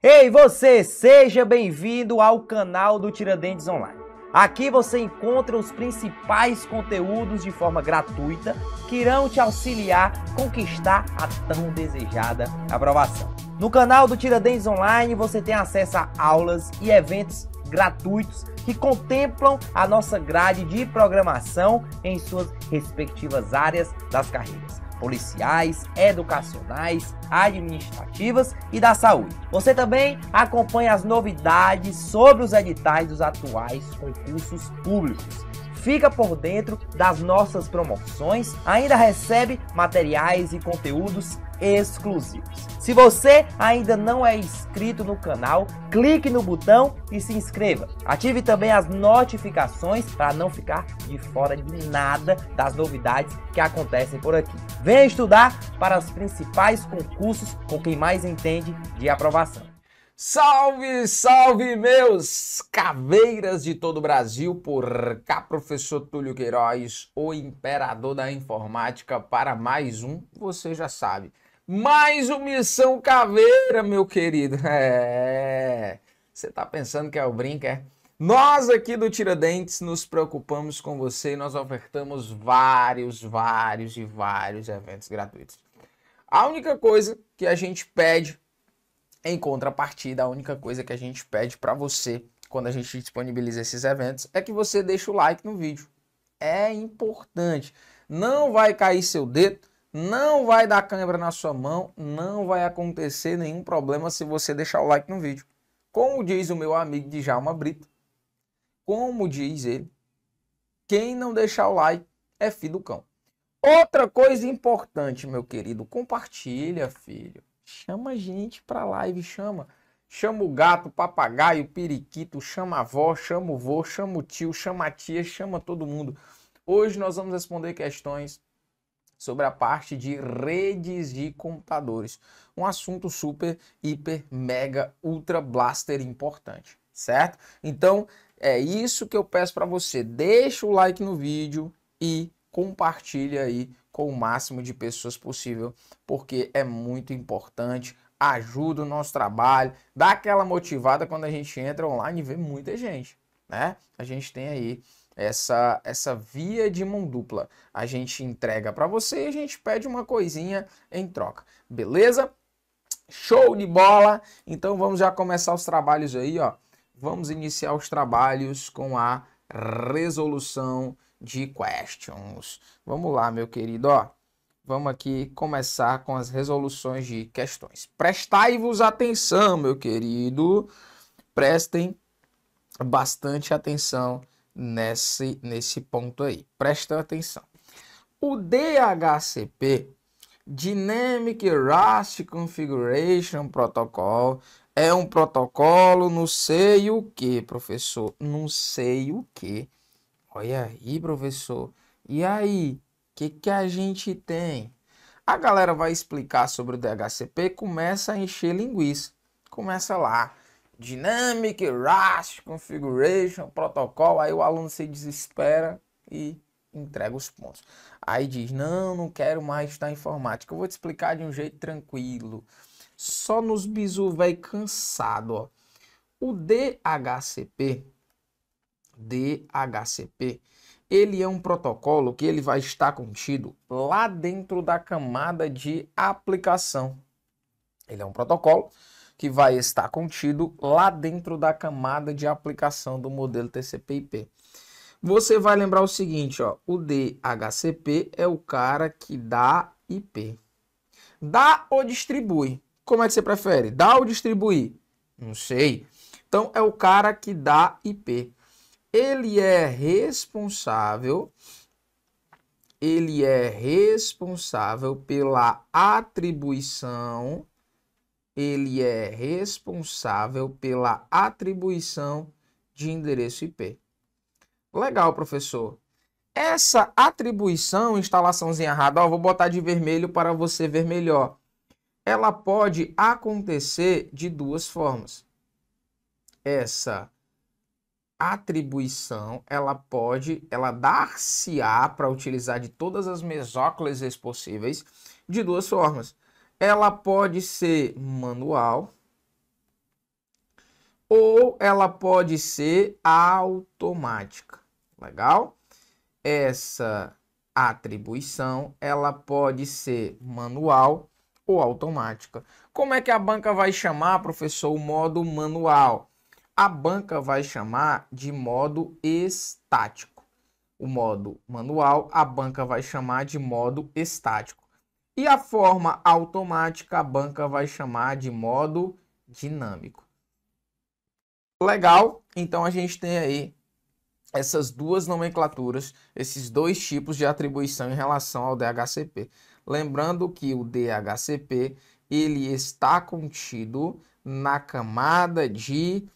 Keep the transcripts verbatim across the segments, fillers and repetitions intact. Ei você, seja bem-vindo ao canal do Tiradentes Online. Aqui você encontra os principais conteúdos de forma gratuita que irão te auxiliar a conquistar a tão desejada aprovação. No canal do Tiradentes Online você tem acesso a aulas e eventos gratuitos que contemplam a nossa grade de programação em suas respectivas áreas das carreiras policiais, educacionais, administrativas e da saúde. Você também acompanha as novidades sobre os editais dos atuais concursos públicos. Fica por dentro das nossas promoções, ainda recebe materiais e conteúdos exclusivos. Se você ainda não é inscrito no canal, clique no botão e se inscreva. Ative também as notificações para não ficar de fora de nada das novidades que acontecem por aqui. Venha estudar para os principais concursos com quem mais entende de aprovação. Salve, salve meus caveiras de todo o Brasil, por cá professor Túlio Queiroz, o imperador da informática, para mais um, você já sabe, mais um Missão Caveira, meu querido. É, você tá pensando que é o brinco, é? Nós aqui do Tiradentes nos preocupamos com você e nós ofertamos vários, vários e vários eventos gratuitos. A única coisa que a gente pede em contrapartida, a única coisa que a gente pede para você quando a gente disponibiliza esses eventos é que você deixe o like no vídeo. É importante. Não vai cair seu dedo, não vai dar câimbra na sua mão, não vai acontecer nenhum problema se você deixar o like no vídeo. Como diz o meu amigo Djalma Brito, como diz ele, quem não deixar o like é filho do cão. Outra coisa importante, meu querido, compartilha, filho. Chama a gente pra live, chama. Chama o gato, o papagaio, o periquito, chama a avó, chama o vô, chama o tio, chama a tia, chama todo mundo. Hoje nós vamos responder questões sobre a parte de redes de computadores. Um assunto super, hiper, mega, ultra blaster importante, certo? Então é isso que eu peço pra você. Deixa o like no vídeo e compartilha aí com o máximo de pessoas possível, porque é muito importante, ajuda o nosso trabalho, dá aquela motivada quando a gente entra online e vê muita gente, né? A gente tem aí essa, essa via de mão dupla, a gente entrega para você e a gente pede uma coisinha em troca, beleza? Show de bola! Então vamos já começar os trabalhos aí, ó. Vamos iniciar os trabalhos com a resolução de questions. Vamos lá, meu querido, ó. Vamos aqui começar com as resoluções de questões. Prestai-vos atenção, meu querido. Prestem bastante atenção nesse, nesse ponto aí. Presta atenção. O D H C P, Dynamic Rust Configuration Protocol, é um protocolo não sei o que, professor. Não sei o que. Olha aí, professor. E aí, o que, que a gente tem? A galera vai explicar sobre o D H C P, começa a encher linguiça. Começa lá. Dynamic Rust Configuration Protocol. Aí o aluno se desespera e entrega os pontos. Aí diz, não, não quero mais estudar informática. Eu vou te explicar de um jeito tranquilo. Só nos bizu, velho, cansado, ó. O D H C P... D H C P, ele é um protocolo que ele vai estar contido lá dentro da camada de aplicação. Ele é um protocolo que vai estar contido lá dentro da camada de aplicação do modelo T C P I P. Você vai lembrar o seguinte, ó, o D H C P é o cara que dá I P. Dá ou distribui? Como é que você prefere? Dá ou distribuir? Não sei. Então é o cara que dá I P. Ele é responsável, ele é responsável pela atribuição, ele é responsável pela atribuição de endereço I P. Legal, professor. Essa atribuição, instalaçãozinha errada, ó, vou botar de vermelho para você ver melhor. Ela pode acontecer de duas formas. Essa atribuição, ela pode, ela dar-se-á, para utilizar de todas as mesóclises possíveis, de duas formas. Ela pode ser manual ela pode ser automática. Legal? Essa atribuição, ela pode ser manual ou automática. Como é que a banca vai chamar, professor, o modo manual? A banca vai chamar de modo estático. O modo manual, a banca vai chamar de modo estático. E a forma automática, a banca vai chamar de modo dinâmico. Legal? Então a gente tem aí essas duas nomenclaturas, esses dois tipos de atribuição em relação ao D H C P. Lembrando que o D H C P, ele está contido na camada de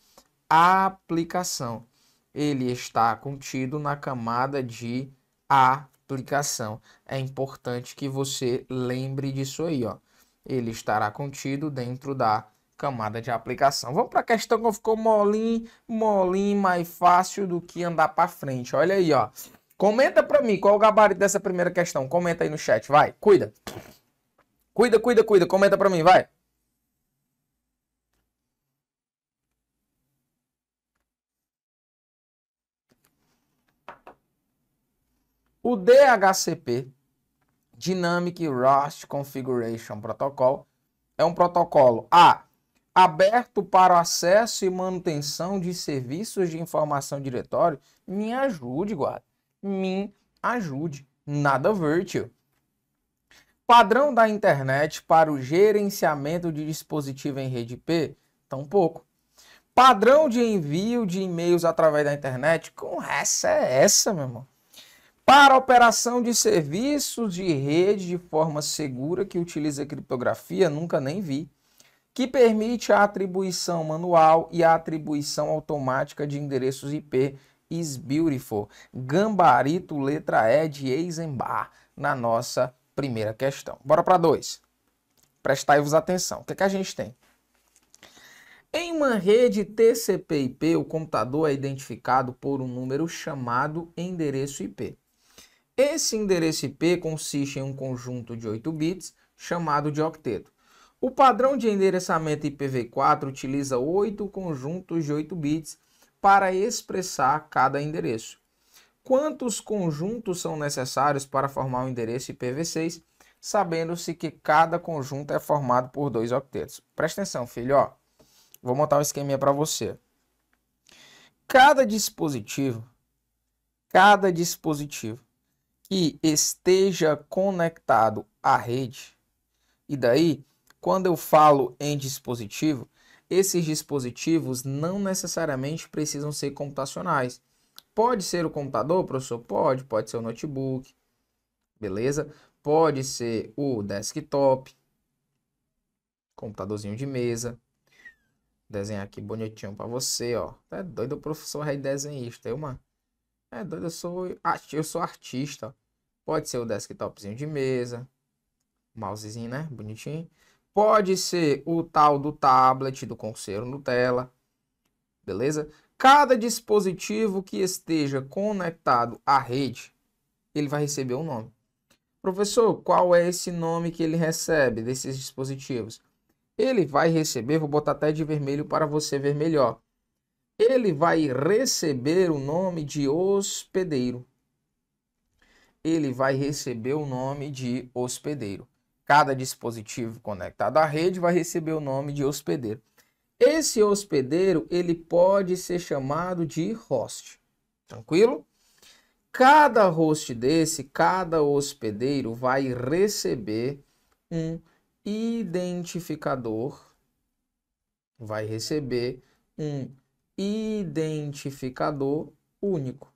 aplicação. Ele está contido na camada de aplicação. É importante que você lembre disso aí, ó. Ele estará contido dentro da camada de aplicação. Vamos para a questão que ficou molinho, molinho, mais fácil do que andar para frente. Olha aí, ó. Comenta para mim qual é o gabarito dessa primeira questão. Comenta aí no chat, vai. Cuida. Cuida, cuida, cuida. Comenta para mim, vai. O D H C P, Dynamic Rest Configuration Protocol, é um protocolo A, aberto para o acesso e manutenção de serviços de informação diretório. Me ajude, guarda. Me ajude. Nada virtual. Padrão da internet para o gerenciamento de dispositivo em rede P? Tampouco. Padrão de envio de e-mails através da internet? Com essa é essa, meu irmão. Para operação de serviços de rede de forma segura que utiliza criptografia? Nunca nem vi. Que permite a atribuição manual e a atribuição automática de endereços I P, is beautiful. Gambarito, letra E de Eisenbar, na nossa primeira questão. Bora para dois. Prestai-vos atenção. O que é que a gente tem? Em uma rede T C P I P, o computador é identificado por um número chamado endereço I P. Esse endereço I P consiste em um conjunto de oito bits chamado de octeto. O padrão de endereçamento I P v quatro utiliza oito conjuntos de oito bits para expressar cada endereço. Quantos conjuntos são necessários para formar o endereço I P v seis, sabendo-se que cada conjunto é formado por dois octetos? Presta atenção, filho. Ó, vou montar um esqueminha para você. Cada dispositivo, cada dispositivo que esteja conectado à rede, e daí, quando eu falo em dispositivo, esses dispositivos não necessariamente precisam ser computacionais. Pode ser o computador, professor? Pode. Pode ser o notebook, beleza? Pode ser o desktop, computadorzinho de mesa. Vou desenhar aqui bonitinho para você, ó. É doido, professor, é desenhista, eu, mano. É doido, eu sou, eu sou artista. Pode ser o desktopzinho de mesa, mousezinho, né? Bonitinho. Pode ser o tal do tablet, do conselho Nutella, beleza? Cada dispositivo que esteja conectado à rede, ele vai receber um nome. Professor, qual é esse nome que ele recebe desses dispositivos? Ele vai receber, vou botar até de vermelho para você ver melhor. Ele vai receber o nome de hospedeiro. Ele vai receber o nome de hospedeiro. Cada dispositivo conectado à rede vai receber o nome de hospedeiro. Esse hospedeiro, ele pode ser chamado de host. Tranquilo? Cada host desse, cada hospedeiro vai receber um identificador. Vai receber um identificador único.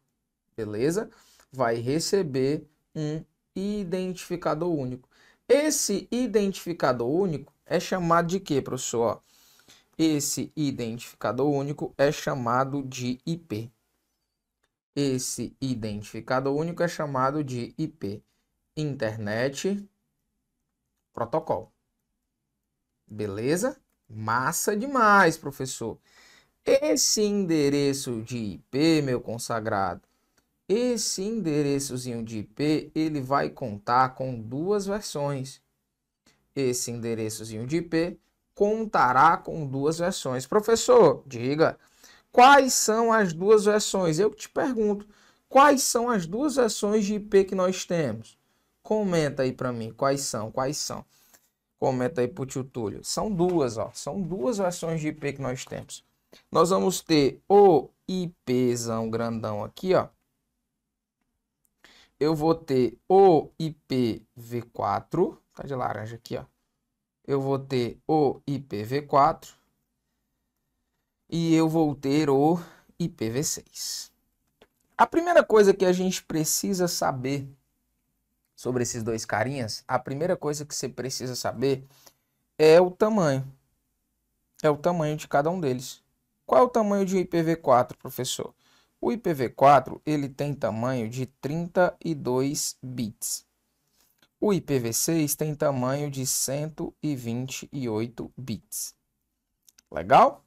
Beleza? Vai receber um identificador único. Esse identificador único é chamado de quê, professor? Esse identificador único é chamado de I P. Esse identificador único é chamado de I P. Internet Protocol. Beleza? Massa demais, professor. Esse endereço de I P, meu consagrado, esse endereçozinho de I P, ele vai contar com duas versões. Esse endereçozinho de I P contará com duas versões. Professor, diga, quais são as duas versões? Eu te pergunto, quais são as duas versões de I P que nós temos? Comenta aí para mim, quais são, quais são. Comenta aí para o tio Túlio. São duas, ó. São duas versões de I P que nós temos. Nós vamos ter o IPzão grandão aqui, ó. Eu vou ter o I P v quatro, tá de laranja aqui, ó. Eu vou ter o I P v quatro e eu vou ter o I P v seis. A primeira coisa que a gente precisa saber sobre esses dois carinhas, a primeira coisa que você precisa saber é o tamanho. É o tamanho de cada um deles. Qual é o tamanho de um I P v quatro, professor? O I P v quatro, ele tem tamanho de trinta e dois bits. O I P v seis tem tamanho de cento e vinte e oito bits. Legal?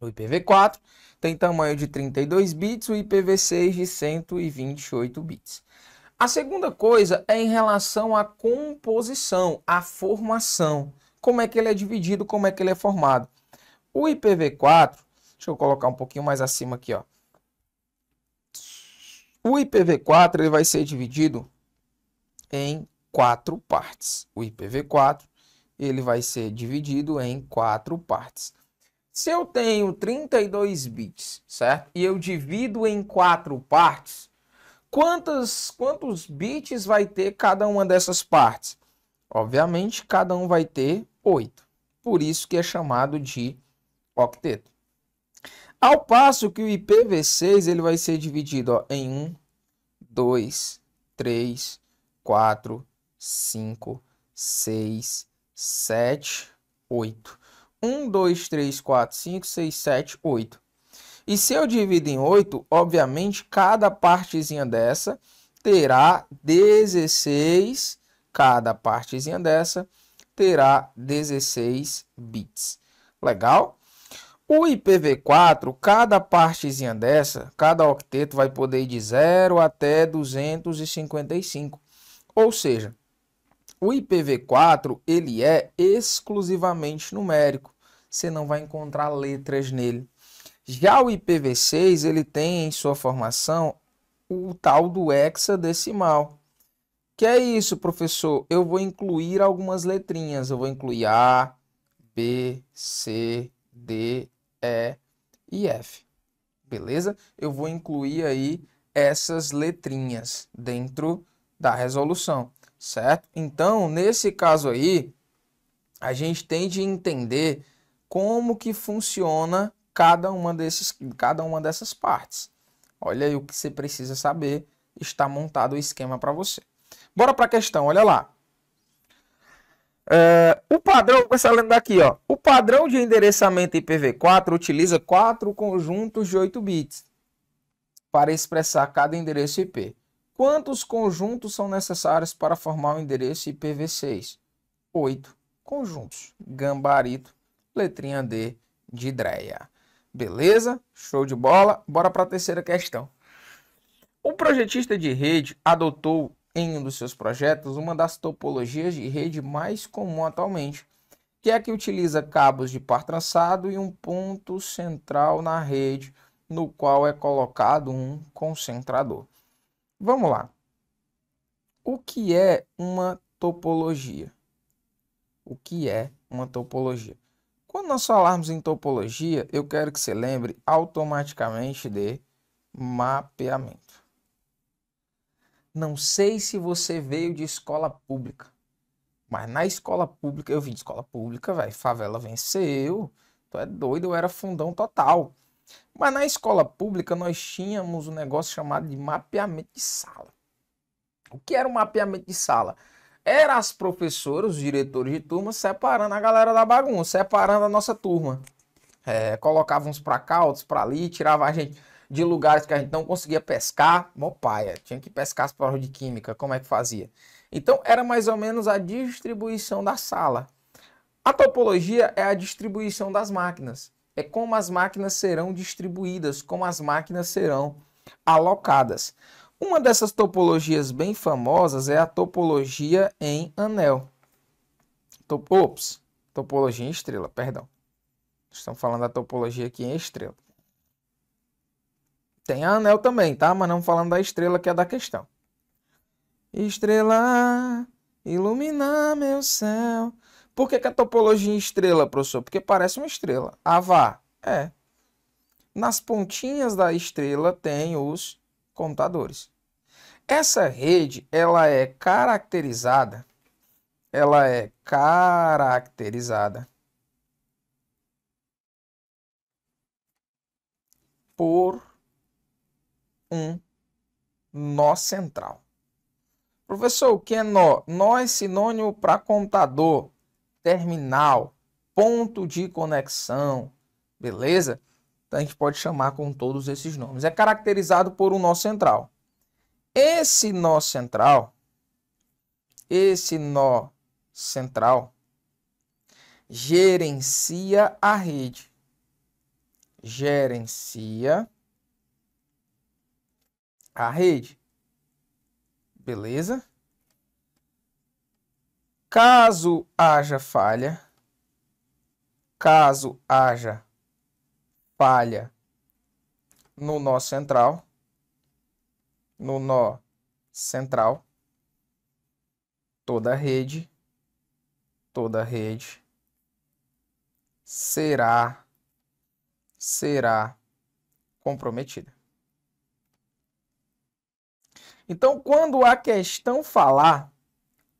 O I P v quatro tem tamanho de trinta e dois bits, o I P v seis de cento e vinte e oito bits. A segunda coisa é em relação à composição, à formação. Como é que ele é dividido, como é que ele é formado. O I P v quatro, deixa eu colocar um pouquinho mais acima aqui, ó. O I P v quatro ele vai ser dividido em quatro partes. O I P v quatro ele vai ser dividido em quatro partes. Se eu tenho trinta e dois bits, certo? E eu divido em quatro partes, quantos, quantos bits vai ter cada uma dessas partes? Obviamente, cada um vai ter oito. Por isso que é chamado de octeto. Ao passo que o I P v seis ele vai ser dividido, ó, em um, dois, três, quatro, cinco, seis, sete, oito. um, dois, três, quatro, cinco, seis, sete, oito. E se eu divido em oito, obviamente, cada partezinha dessa terá dezesseis. Cada partezinha dessa terá dezesseis bits. Legal? O I P v quatro, cada partezinha dessa, cada octeto vai poder ir de zero até duzentos e cinquenta e cinco. Ou seja, o I P v quatro ele é exclusivamente numérico. Você não vai encontrar letras nele. Já o I P v seis ele tem em sua formação o tal do hexadecimal. Que é isso, professor? Eu vou incluir algumas letrinhas. Eu vou incluir A, B, C, D, E e F. Beleza? Eu vou incluir aí essas letrinhas dentro da resolução, certo? Então, nesse caso aí, a gente tem de entender como que funciona cada uma desses, cada uma dessas partes. Olha aí o que você precisa saber, está montado o esquema para você. Bora para a questão, olha lá. É, o padrão, vou começar lendo daqui, ó. O padrão de endereçamento I P v quatro utiliza quatro conjuntos de oito bits para expressar cada endereço I P. Quantos conjuntos são necessários para formar o endereço I P v seis? oito conjuntos. Gambarito, letrinha D de Dreia. Beleza? Show de bola. Bora para a terceira questão. O projetista de rede adotou em um dos seus projetos uma das topologias de rede mais comum atualmente, que é a que utiliza cabos de par traçado e um ponto central na rede, no qual é colocado um concentrador. Vamos lá. O que é uma topologia? O que é uma topologia? Quando nós falarmos em topologia, eu quero que você lembre automaticamente de mapeamento. Não sei se você veio de escola pública, mas na escola pública, eu vim de escola pública, velho, favela venceu, tu é doido, eu era fundão total. Mas na escola pública nós tínhamos um negócio chamado de mapeamento de sala. O que era o mapeamento de sala? Era as professoras, os diretores de turma, separando a galera da bagunça, separando a nossa turma. É, colocavam uns pra cá, outros pra ali, tirava a gente de lugares que a gente não conseguia pescar. Mó paia, tinha que pescar as provas de química, como é que fazia? Então era mais ou menos a distribuição da sala. A topologia é a distribuição das máquinas, é como as máquinas serão distribuídas, como as máquinas serão alocadas. Uma dessas topologias bem famosas é a topologia em anel. Top... Ops, topologia em estrela, perdão. Estamos falando da topologia aqui em estrela. Tem a anel também, tá? Mas não falando da estrela, que é da questão. Estrela, iluminar meu céu. Por que, que a topologia é estrela, professor? Porque parece uma estrela. Avá, é. Nas pontinhas da estrela tem os computadores. Essa rede, ela é caracterizada, ela é caracterizada por um nó central. Professor, o que é nó? Nó é sinônimo para computador, terminal, ponto de conexão, beleza? Então a gente pode chamar com todos esses nomes. É caracterizado por um nó central. Esse nó central, esse nó central gerencia a rede. Gerencia a rede. Beleza? Caso haja falha, caso haja falha no nó central, no nó central, toda a rede, toda a rede será, será comprometida. Então, quando a questão falar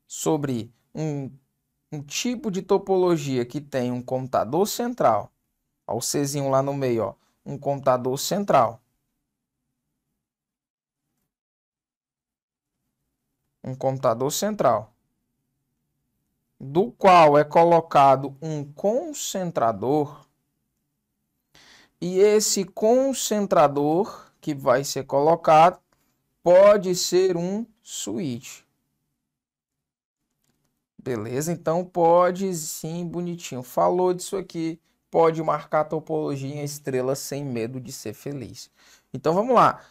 sobre um, um tipo de topologia que tem um computador central, ó, o Czinho lá no meio, ó, um computador central, um computador central, do qual é colocado um concentrador, e esse concentrador que vai ser colocado pode ser um switch. Beleza? Então pode sim, bonitinho. Falou disso aqui, pode marcar a topologia em estrela sem medo de ser feliz. Então vamos lá.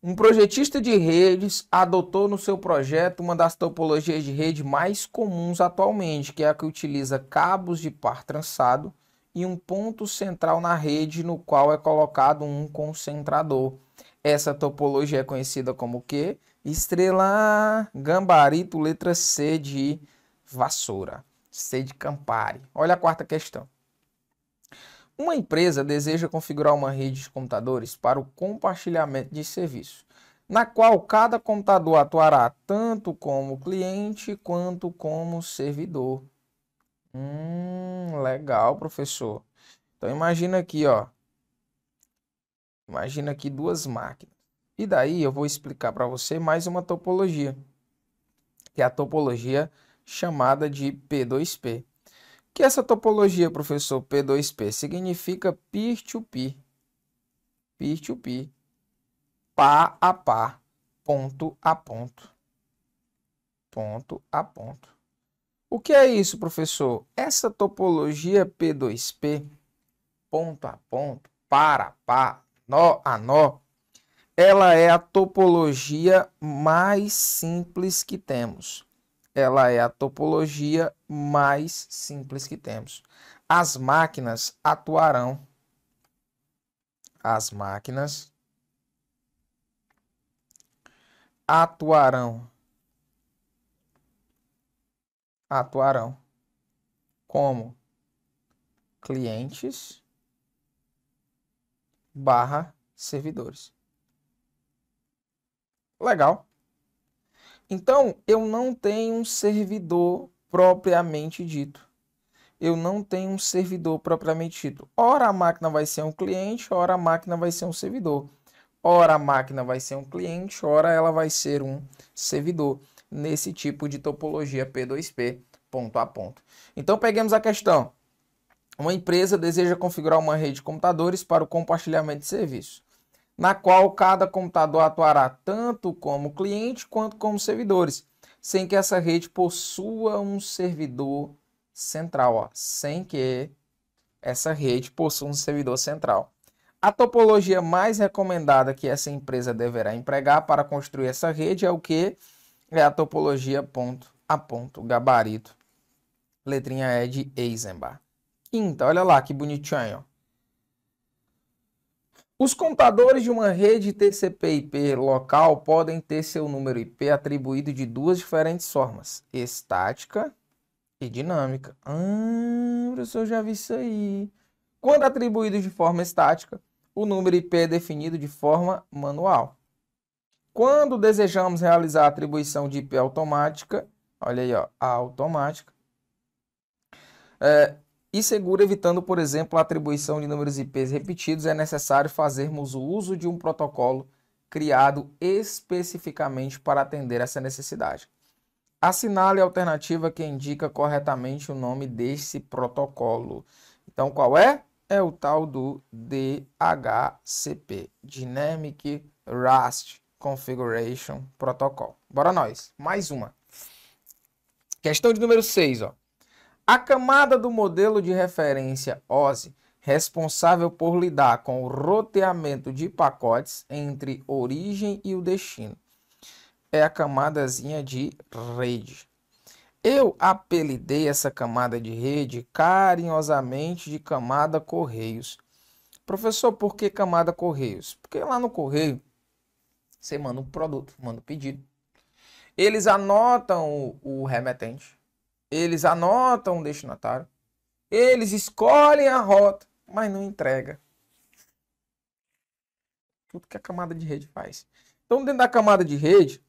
Um projetista de redes adotou no seu projeto uma das topologias de rede mais comuns atualmente, que é a que utiliza cabos de par trançado e um ponto central na rede no qual é colocado um concentrador. Essa topologia é conhecida como quê? Estrela, gabarito, letra C de vassoura, C de Campari. Olha a quarta questão. Uma empresa deseja configurar uma rede de computadores para o compartilhamento de serviço, na qual cada computador atuará tanto como cliente quanto como servidor. Hum, legal, professor. Então imagina aqui, ó. Imagina aqui duas máquinas. E daí eu vou explicar para você mais uma topologia, que é a topologia chamada de P dois P. Que essa topologia, professor, P dois P, significa peer-to-peer, peer-to-peer, pá a pá, ponto a ponto, ponto a ponto. O que é isso, professor? Essa topologia P dois P, ponto a ponto, par a par, nó a nó, ela é a topologia mais simples que temos. Ela é a topologia mais simples que temos. As máquinas atuarão. As máquinas atuarão. Atuarão como clientes barra servidores. Legal. Então, eu não tenho um servidor propriamente dito. Eu não tenho um servidor propriamente dito. Ora a máquina vai ser um cliente, ora a máquina vai ser um servidor. Ora a máquina vai ser um cliente, ora ela vai ser um servidor. Nesse tipo de topologia P dois P, ponto a ponto. Então, peguemos a questão. Uma empresa deseja configurar uma rede de computadores para o compartilhamento de serviço, na qual cada computador atuará tanto como cliente quanto como servidores, sem que essa rede possua um servidor central. Ó. Sem que essa rede possua um servidor central. A topologia mais recomendada que essa empresa deverá empregar para construir essa rede é o que? É a topologia ponto a ponto, gabarito, letrinha E de Eisenbach. Quinta, olha lá que bonitinho aí, ó. Os computadores de uma rede T C P I P local podem ter seu número I P atribuído de duas diferentes formas, estática e dinâmica. Ah, professor, eu já vi isso aí. Quando atribuído de forma estática, o número I P é definido de forma manual. Quando desejamos realizar a atribuição de I P automática, olha aí, ó, automática, é, e segura, evitando, por exemplo, a atribuição de números I Ps repetidos, é necessário fazermos o uso de um protocolo criado especificamente para atender essa necessidade. Assinale a alternativa que indica corretamente o nome desse protocolo. Então, qual é? É o tal do D H C P, Dynamic Rest Configuration Protocol. Bora nós, mais uma. Questão de número seis, ó. A camada do modelo de referência O S I, responsável por lidar com o roteamento de pacotes entre origem e o destino, é a camadazinha de rede. Eu apelidei essa camada de rede carinhosamente de camada Correios. Professor, por que camada Correios? Porque lá no correio, você manda um produto, manda um pedido. Eles anotam o, o remetente. Eles anotam o destinatário, eles escolhem a rota, mas não entrega. Tudo que a camada de rede faz. Então, dentro da camada de rede,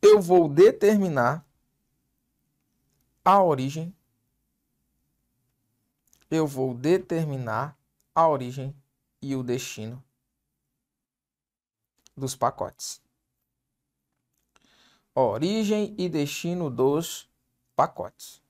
eu vou determinar a origem. Eu vou determinar a origem e o destino dos pacotes. Origem e destino dos pacotes.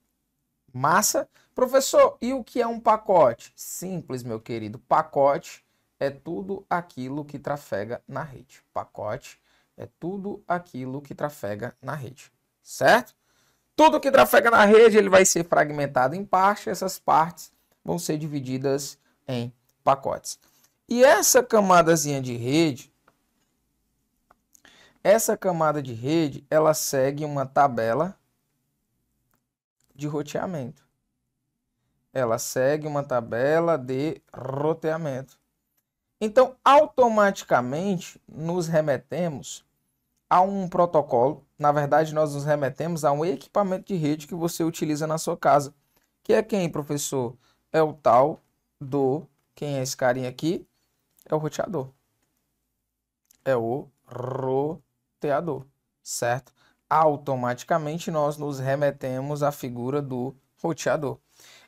Massa. Professor, e o que é um pacote? Simples, meu querido. Pacote é tudo aquilo que trafega na rede. Pacote é tudo aquilo que trafega na rede. Certo? Tudo que trafega na rede, ele vai ser fragmentado em partes. Essas partes vão ser divididas em pacotes. E essa camadazinha de rede, essa camada de rede, ela segue uma tabela de roteamento. Ela segue uma tabela de roteamento. Então, automaticamente, nos remetemos a um protocolo. Na verdade, nós nos remetemos a um equipamento de rede que você utiliza na sua casa. Que é quem, professor? É o tal do... Quem é esse carinha aqui? É o roteador. É o roteador, certo? Automaticamente nós nos remetemos à figura do roteador.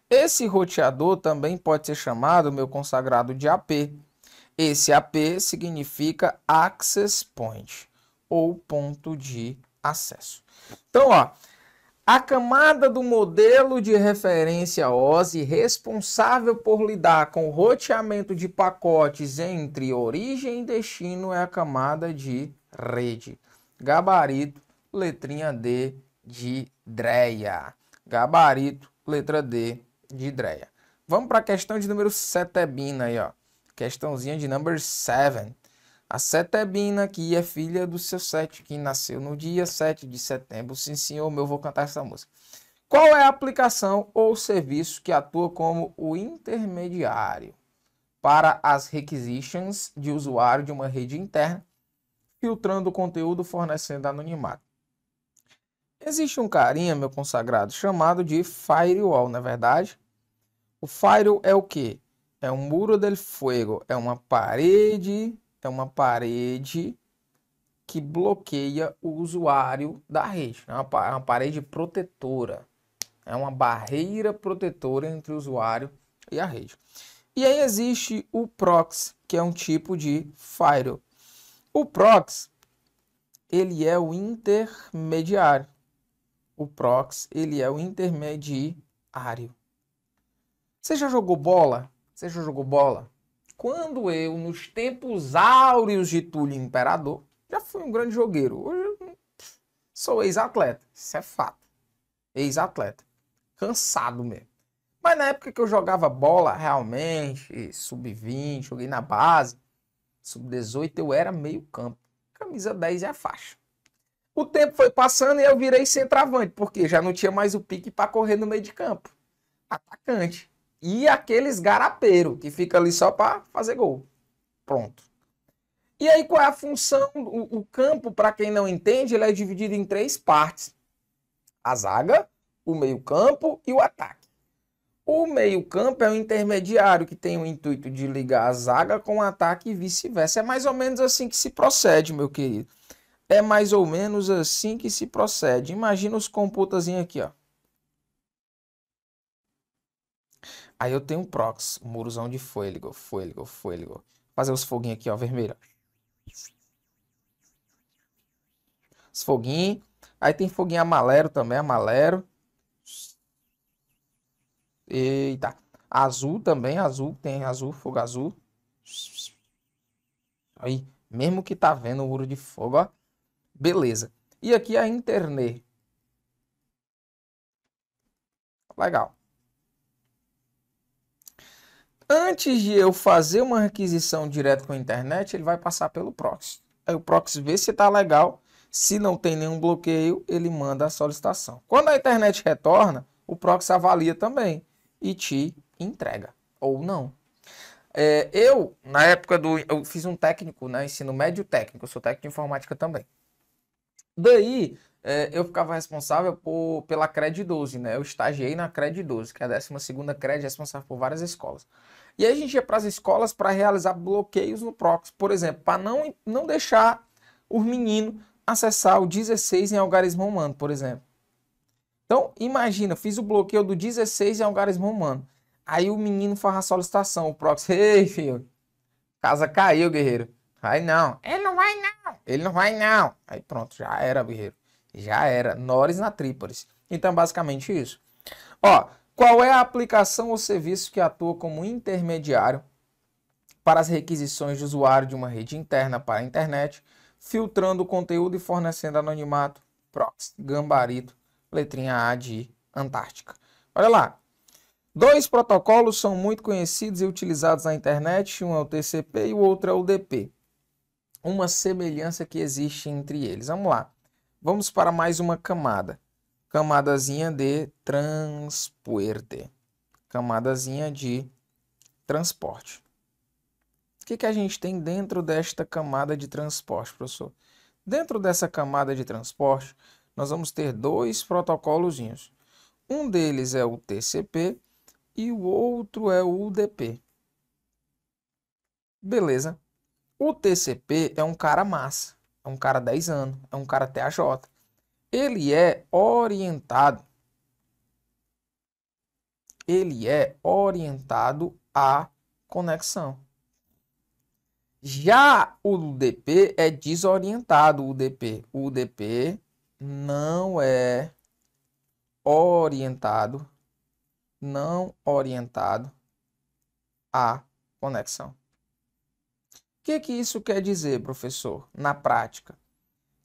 Esse roteador também pode ser chamado, meu consagrado, de A P. Esse A P significa Access Point, ou ponto de acesso. Então, ó, a camada do modelo de referência O S I, responsável por lidar com o roteamento de pacotes entre origem e destino, é a camada de rede. Gabarito, letrinha D de Dreia. Gabarito, letra D de Dreia. Vamos para a questão de número setebina aí, ó. Questãozinha de number seven. A setebina que é filha do seu sete, que nasceu no dia sete de setembro. Sim, senhor, meu, vou cantar essa música. Qual é a aplicação ou serviço que atua como o intermediário para as requisitions de usuário de uma rede interna, filtrando o conteúdo, fornecendo anonimato? Existe um carinha, meu consagrado, chamado de firewall, não é verdade? O firewall é o quê? É um muro del fuego, é uma parede, é uma parede que bloqueia o usuário da rede. É uma parede protetora, é uma barreira protetora entre o usuário e a rede. E aí existe o proxy, que é um tipo de firewall. O proxy, ele é o intermediário. O proxy, ele é o intermediário. Você já jogou bola? Você já jogou bola? Quando eu, nos tempos áureos de Túlio Imperador, já fui um grande jogueiro. Hoje eu sou ex-atleta, isso é fato. Ex-atleta, cansado mesmo. Mas na época que eu jogava bola, realmente, sub vinte, joguei na base, sub dezoito, eu era meio campo. Camisa dez é a faixa. O tempo foi passando e eu virei centroavante, porque já não tinha mais o pique para correr no meio de campo. Atacante. E aqueles garapeiros que fica ali só para fazer gol. Pronto. E aí qual é a função? O, o campo, para quem não entende, ele é dividido em três partes. A zaga, o meio-campo e o ataque. O meio-campo é o intermediário que tem o intuito de ligar a zaga com o ataque e vice-versa. É mais ou menos assim que se procede, meu querido. É mais ou menos assim que se procede. Imagina os computazinhos aqui, ó. Aí eu tenho um prox, um murozão de fôlego, fôlego, fôlego. Fazer os foguinhos aqui, ó, vermelho. Os foguinhos. Aí tem foguinho amarelo também, amarelo. Eita. Azul também, azul. Tem azul, fogo azul. Aí, mesmo que tá vendo o muro de fogo, ó. Beleza. E aqui a internet. Legal. Antes de eu fazer uma requisição direto com a internet, ele vai passar pelo proxy. Aí o proxy vê se tá legal. Se não tem nenhum bloqueio, ele manda a solicitação. Quando a internet retorna, o proxy avalia também e te entrega, ou não. É, eu, na época do... Eu fiz um técnico, né? Ensino médio técnico. Eu sou técnico de informática também. Daí, é, eu ficava responsável por, pela Cred doze, né? Eu estagiei na Cred doze, que é a décima segunda Cred, responsável por várias escolas. E aí a gente ia para as escolas para realizar bloqueios no proxy. Por exemplo, para não, não deixar os meninos acessar o dezesseis em algarismo romano, por exemplo. Então, imagina, eu fiz o bloqueio do dezesseis em algarismo romano. Aí o menino faz a solicitação, o proxy, ei, filho, casa caiu, guerreiro. Aí não, ele não vai não, ele não vai não. Aí pronto, já era, guerreiro, já era, nós na tríplice. Então, basicamente isso. Ó, qual é a aplicação ou serviço que atua como intermediário para as requisições de usuário de uma rede interna para a internet, filtrando o conteúdo e fornecendo anonimato? Proxy, gambarito, letrinha A de Antártica. Olha lá. Dois protocolos são muito conhecidos e utilizados na internet. Um é o T C P e o outro é o U D P. Uma semelhança que existe entre eles. Vamos lá. Vamos para mais uma camada. Camadazinha de transporte. Camadazinha de transporte. O que, que a gente tem dentro desta camada de transporte, professor? Dentro dessa camada de transporte, nós vamos ter dois protocolozinhos. Um deles é o T C P e o outro é o U D P. Beleza. O T C P é um cara massa, é um cara dez anos, é um cara T A J. Ele é orientado, ele é orientado à conexão. Já o U D P é desorientado, o U D P. O U D P não é orientado, não orientado à conexão. O que que isso quer dizer, professor, na prática?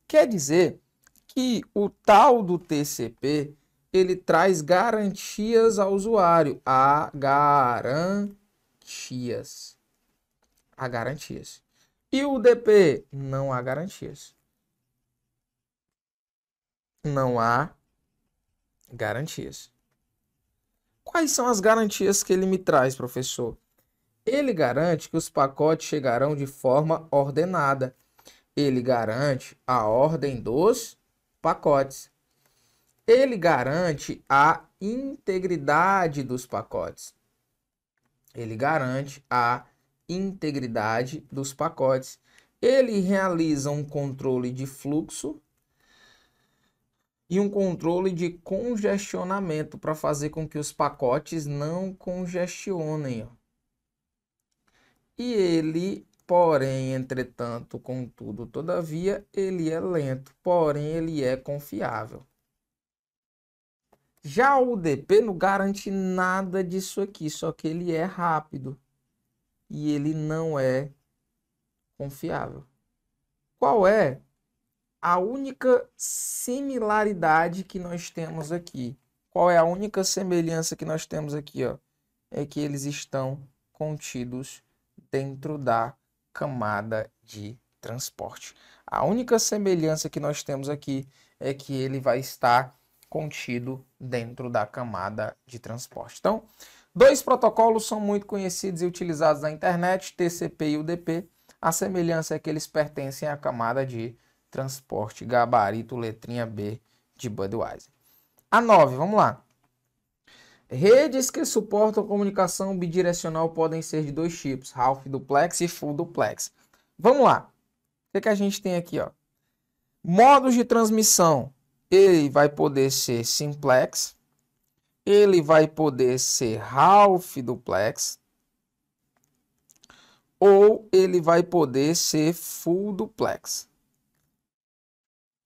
Quer dizer que o tal do T C P, ele traz garantias ao usuário. Há garantias. Há garantias. E o U D P? Não há garantias. Não há garantias. Quais são as garantias que ele me traz, professor? Ele garante que os pacotes chegarão de forma ordenada. Ele garante a ordem dos pacotes. Ele garante a integridade dos pacotes. Ele garante a integridade dos pacotes. Ele realiza um controle de fluxo e um controle de congestionamento para fazer com que os pacotes não congestionem. E ele, porém, entretanto, contudo, todavia, ele é lento, porém ele é confiável. Já o U D P não garante nada disso aqui, só que ele é rápido. E ele não é confiável. Qual é a única similaridade que nós temos aqui? Qual é a única semelhança que nós temos aqui, ó? É que eles estão contidos dentro da camada de transporte. A única semelhança que nós temos aqui é que ele vai estar contido dentro da camada de transporte. Então, Dois protocolos são muito conhecidos e utilizados na internet, T C P e U D P. A semelhança é que eles pertencem à camada de transporte, gabarito, letrinha B de Budweiser. A nove, vamos lá. Redes que suportam comunicação bidirecional podem ser de dois tipos, half duplex e full duplex. Vamos lá. O que, que a gente tem aqui, ó? Modos de transmissão. Ele vai poder ser simplex. Ele vai poder ser half duplex. Ou ele vai poder ser full duplex.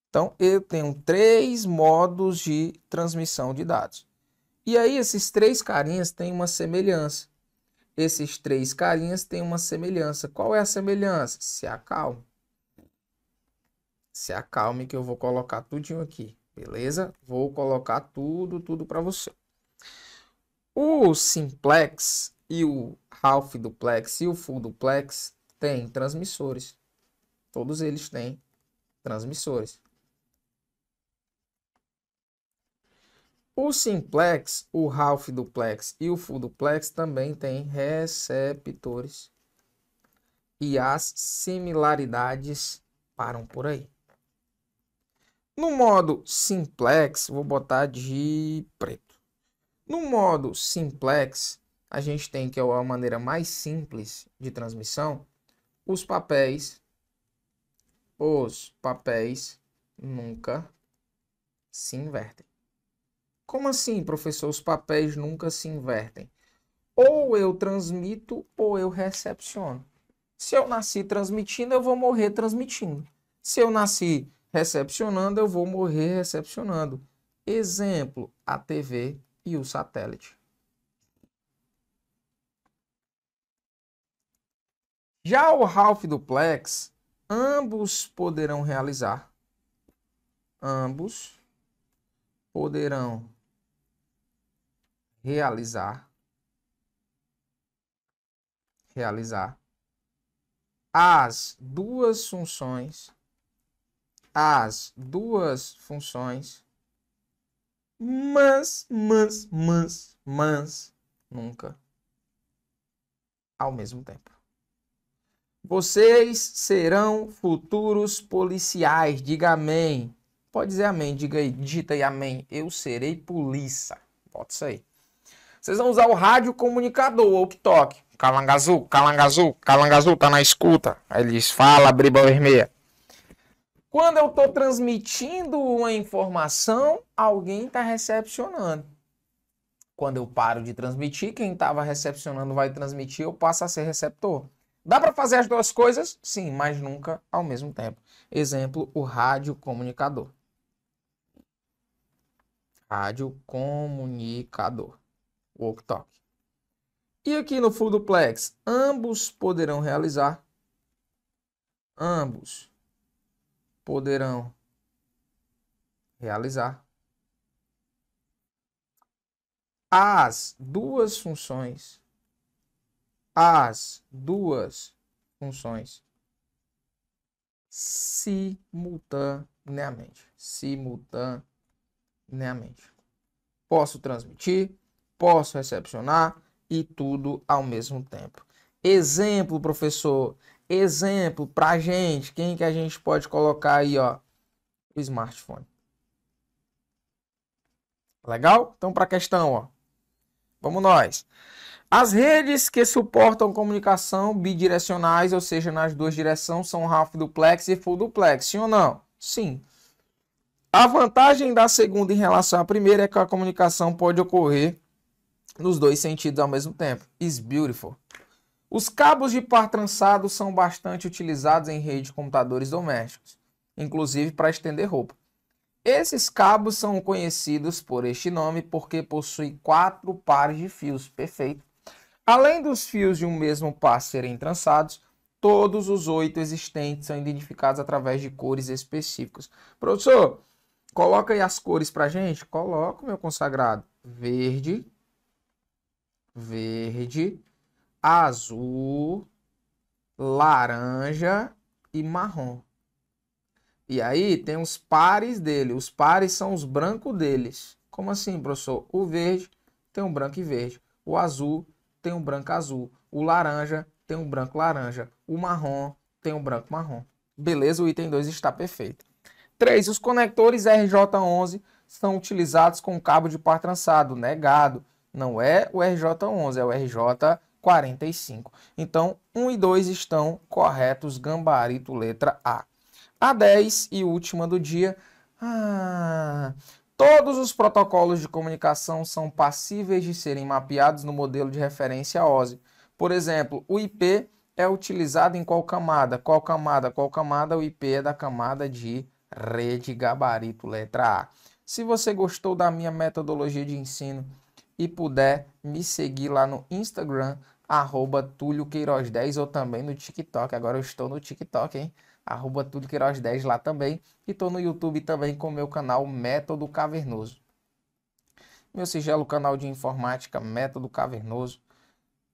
Então, eu tenho três modos de transmissão de dados. E aí, esses três carinhas têm uma semelhança. Esses três carinhas têm uma semelhança. Qual é a semelhança? Se acalme. Se acalme que eu vou colocar tudinho aqui. Beleza? Vou colocar tudo, tudo para você. O simplex e o half duplex e o full duplex têm transmissores. Todos eles têm transmissores. O simplex, o half duplex e o full duplex também têm receptores. E as similaridades param por aí. No modo simplex, vou botar de preto. No modo simplex, a gente tem, que é a maneira mais simples de transmissão, os papéis, os papéis nunca se invertem. Como assim, professor? Os papéis nunca se invertem. Ou eu transmito ou eu recepciono. Se eu nasci transmitindo, eu vou morrer transmitindo. Se eu nasci recepcionando, eu vou morrer recepcionando. Exemplo, a T V e o satélite. Já o half duplex, ambos poderão realizar. Ambos poderão realizar, realizar as duas funções, as duas funções, mas, mas, mas, mas, nunca ao mesmo tempo. Vocês serão futuros policiais, diga amém. Pode dizer amém, diga aí, digita aí amém. Eu serei polícia. Bota isso aí. Vocês vão usar o rádio comunicador ou que toque. Calangazu, calangazu, calangazu, tá na escuta. Aí eles falam, briba vermelha. Quando eu tô transmitindo uma informação, alguém tá recepcionando. Quando eu paro de transmitir, quem tava recepcionando vai transmitir, eu passo a ser receptor. Dá para fazer as duas coisas? Sim, mas nunca ao mesmo tempo. Exemplo, o rádio comunicador. Rádio comunicador. Walk-talk. E aqui no full duplex, ambos poderão realizar. Ambos poderão realizar as duas funções. As duas funções simultaneamente. Simultaneamente. Posso transmitir, posso recepcionar e tudo ao mesmo tempo. Exemplo, professor. Exemplo pra gente. Quem que a gente pode colocar aí, ó? O smartphone. Legal? Então, pra questão, ó. Vamos nós. As redes que suportam comunicação bidirecionais, ou seja, nas duas direções, são half duplex e full duplex, sim ou não? Sim. A vantagem da segunda em relação à primeira é que a comunicação pode ocorrer nos dois sentidos ao mesmo tempo. It's beautiful. Os cabos de par trançado são bastante utilizados em rede de computadores domésticos, inclusive para estender roupa. Esses cabos são conhecidos por este nome porque possuem quatro pares de fios, perfeito. Além dos fios de um mesmo par serem trançados, todos os oito existentes são identificados através de cores específicas. Professor, coloca aí as cores pra gente. Coloca, meu consagrado. Verde, verde, azul, laranja e marrom. E aí tem os pares dele. Os pares são os brancos deles. Como assim, professor? O verde tem um branco e verde. O azul tem um branco azul. O laranja tem um branco laranja. O marrom tem um branco marrom. Beleza, o item dois está perfeito. três. Os conectores R J onze são utilizados com cabo de par trançado. Negado. Não é o R J onze, é o R J quarenta e cinco. Então, um e dois estão corretos. Gabarito, letra A. A dez e última do dia. Ah, todos os protocolos de comunicação são passíveis de serem mapeados no modelo de referência O S I. Por exemplo, o I P é utilizado em qual camada? Qual camada? Qual camada? O I P é da camada de rede, gabarito, letra A. Se você gostou da minha metodologia de ensino e puder me seguir lá no Instagram, arroba Túlio Queiroz dez, ou também no TikTok. Agora eu estou no TikTok, hein? Arroba Túlio Queiroz dez lá também. E estou no YouTube também com o meu canal Método Cavernoso. Meu singelo canal de informática Método Cavernoso.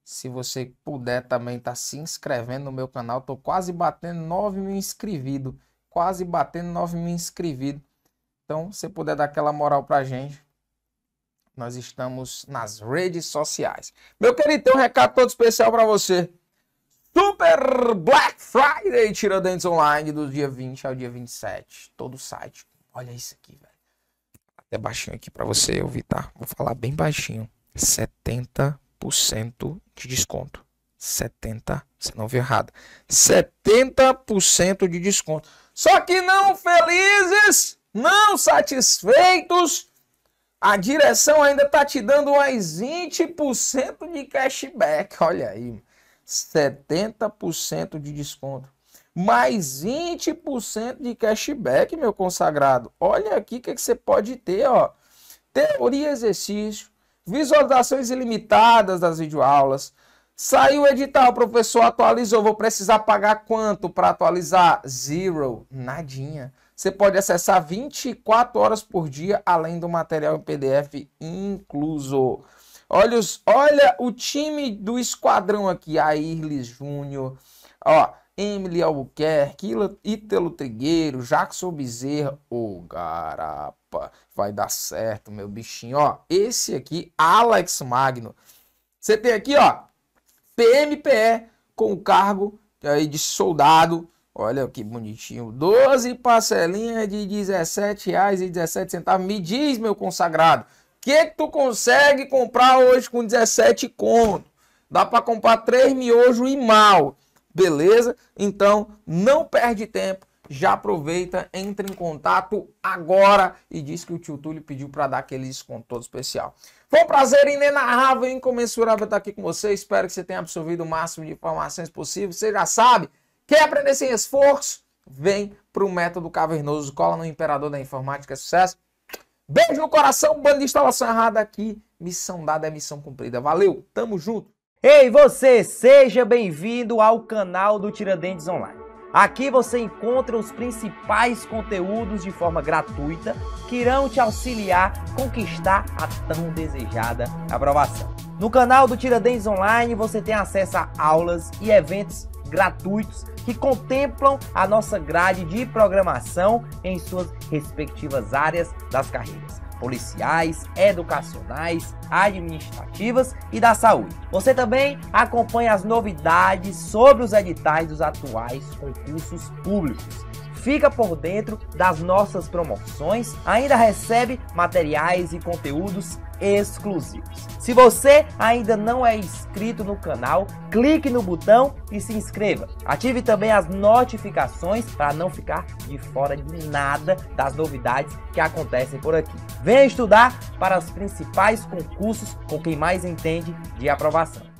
Se você puder também estar tá se inscrevendo no meu canal. Estou quase batendo nove mil inscrividos. Quase batendo nove mil inscrividos. Então, se puder dar aquela moral pra gente. Nós estamos nas redes sociais. Meu querido, tem um recado todo especial para você. Super Black Friday Tiradentes Online do dia vinte ao dia vinte e sete. Todo o site. Olha isso aqui, velho. Até baixinho aqui para você ouvir, tá? Vou falar bem baixinho. setenta por cento de desconto. setenta por cento. Você não viu errado. setenta por cento de desconto. Só que não felizes, não satisfeitos. A direção ainda tá te dando mais vinte por cento de cashback. Olha aí. setenta por cento de desconto, mais vinte por cento de cashback, meu consagrado. Olha aqui o que, que você pode ter, ó. Teoria e exercício, visualizações ilimitadas das videoaulas. Saiu o edital, o professor atualizou. Vou precisar pagar quanto para atualizar? Zero, nadinha. Você pode acessar vinte e quatro horas por dia, além do material em P D F incluso. Olha, os, olha o time do esquadrão aqui, Airlis Júnior, ó, Emily Albuquerque, Ítalo Trigueiro, Jackson Bezerra, ô, garapa, vai dar certo, meu bichinho, ó, esse aqui, Alex Magno. Você tem aqui, ó, P M P E com o cargo aí de soldado, olha que bonitinho, doze parcelinhas de dezessete reais e dezessete centavos, me diz, meu consagrado, o que, que tu consegue comprar hoje com dezessete conto? Dá para comprar três miojos e mal. Beleza? Então, não perde tempo. Já aproveita, entra em contato agora e diz que o tio Túlio pediu para dar aquele desconto todo especial. Foi um prazer inenarrável e incomensurável estar aqui com você. Espero que você tenha absorvido o máximo de informações possível. Você já sabe, quer aprender sem esforço? Vem para o Método Cavernoso. Cola no Imperador da Informática. Sucesso! Beijo no coração, bando de instalação errada aqui. Missão dada é missão cumprida. Valeu, tamo junto. Ei, você, seja bem-vindo ao canal do Tiradentes Online. Aqui você encontra os principais conteúdos de forma gratuita que irão te auxiliar a conquistar a tão desejada aprovação. No canal do Tiradentes Online você tem acesso a aulas e eventos gratuitos que contemplam a nossa grade de programação em suas respectivas áreas das carreiras policiais, educacionais, administrativas e da saúde. Você também acompanha as novidades sobre os editais dos atuais concursos públicos. Fica por dentro das nossas promoções, ainda recebe materiais e conteúdos exclusivos. Se você ainda não é inscrito no canal, clique no botão e se inscreva. Ative também as notificações para não ficar de fora de nada das novidades que acontecem por aqui. Venha estudar para os principais concursos com quem mais entende de aprovação.